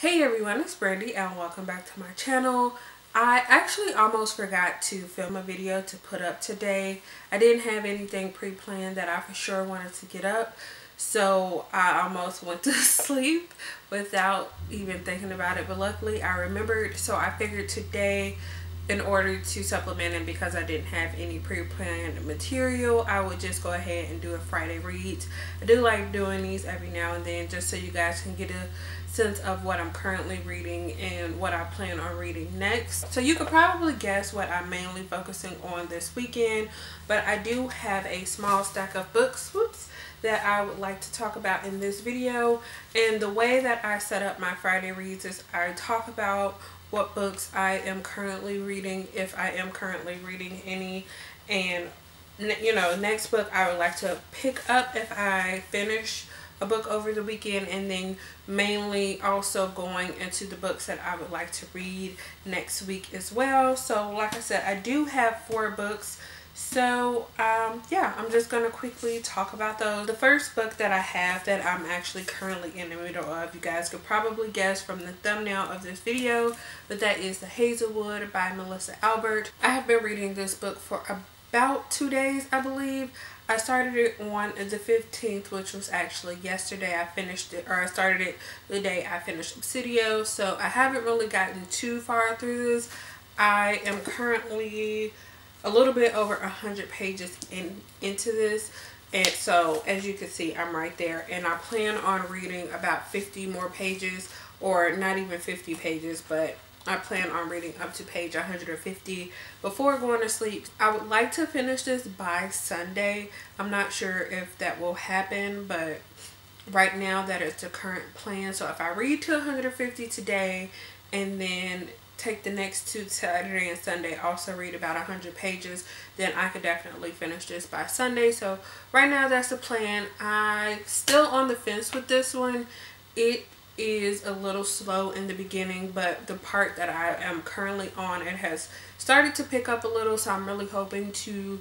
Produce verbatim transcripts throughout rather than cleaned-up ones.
Hey everyone, it's Brandy and welcome back to my channel. I actually almost forgot to film a video to put up today. I didn't have anything pre-planned that I for sure wanted to get up, so I almost went to sleep without even thinking about it, but luckily I remembered, so I figured today, in order to supplement and because I didn't have any pre-planned material, I would just go ahead and do a Friday reads. I do like doing these every now and then just so you guys can get a sense of what I'm currently reading and what I plan on reading next. So you could probably guess what I'm mainly focusing on this weekend, but I do have a small stack of books, whoops, that I would like to talk about in this video. And the way that I set up my Friday reads is I talk about what books I am currently reading, if I am currently reading any, and you know, next book I would like to pick up if I finish a book over the weekend, and then mainly also going into the books that I would like to read next week as well. So like I said, I do have four books, so um yeah, I'm just gonna quickly talk about those. The first book that I have that I'm actually currently in the middle of, you guys could probably guess from the thumbnail of this video, but that is The Hazelwood by Melissa Albert. I have been reading this book for about two days, I believe. I started it on the fifteenth, which was actually yesterday. I finished it, or I started it the day I finished Obsidio, so I haven't really gotten too far through this. I am currently a little bit over a hundred pages in into this, and so as you can see, I'm right there, and I plan on reading about fifty more pages, or not even fifty pages, but I plan on reading up to page one hundred fifty before going to sleep. I would like to finish this by Sunday. I'm not sure if that will happen, but right now that is the current plan. So if I read to one hundred fifty today and then take the next two, Saturday and Sunday, also read about one hundred pages, then I could definitely finish this by Sunday. So right now that's the plan. I'm still on the fence with this one. It is a little slow in the beginning, but the part that I am currently on, it has started to pick up a little, so I'm really hoping to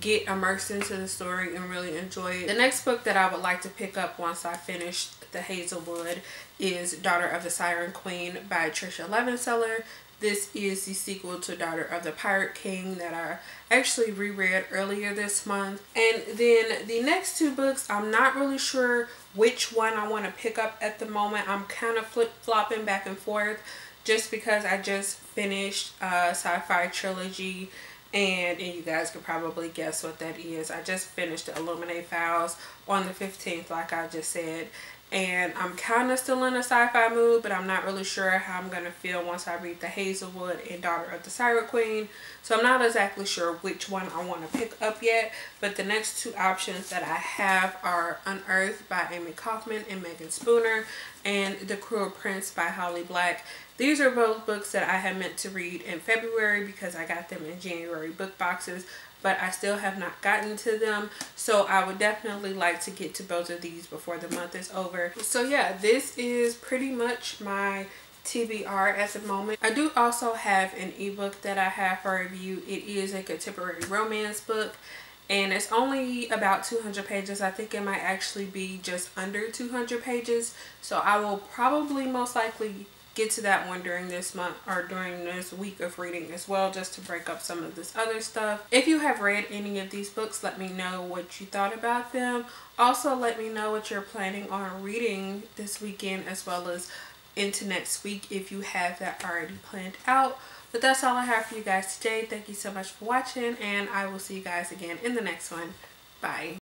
get immersed into the story and really enjoy it. The next book that I would like to pick up once I finish The Hazelwood is Daughter of the Siren Queen by Trisha Levenseller. This is the sequel to Daughter of the Pirate King that I actually reread earlier this month. And then the next two books, I'm not really sure which one I want to pick up at the moment. I'm kind of flip-flopping back and forth just because I just finished a sci-fi trilogy. And, and you guys could probably guess what that is. I just finished the Illuminae Files on the fifteenth, like I just said. And I'm kind of still in a sci-fi mood, but I'm not really sure how I'm going to feel once I read The Hazelwood and Daughter of the Siren Queen. So I'm not exactly sure which one I want to pick up yet. But the next two options that I have are Unearthed by Amie Kaufman and Megan Spooner, and The Cruel Prince by Holly Black. These are both books that I had meant to read in February because I got them in January book boxes, but I still have not gotten to them. So I would definitely like to get to both of these before the month is over. So yeah, this is pretty much my T B R at the moment. I do also have an ebook that I have for review. It is a contemporary romance book, and it's only about two hundred pages. I think it might actually be just under two hundred pages. So I will probably most likely get to that one during this month, or during this week of reading as well, just to break up some of this other stuff. If you have read any of these books, let me know what you thought about them. Also let me know what you're planning on reading this weekend as well as into next week if you have that already planned out. But that's all I have for you guys today. Thank you so much for watching, and I will see you guys again in the next one. Bye.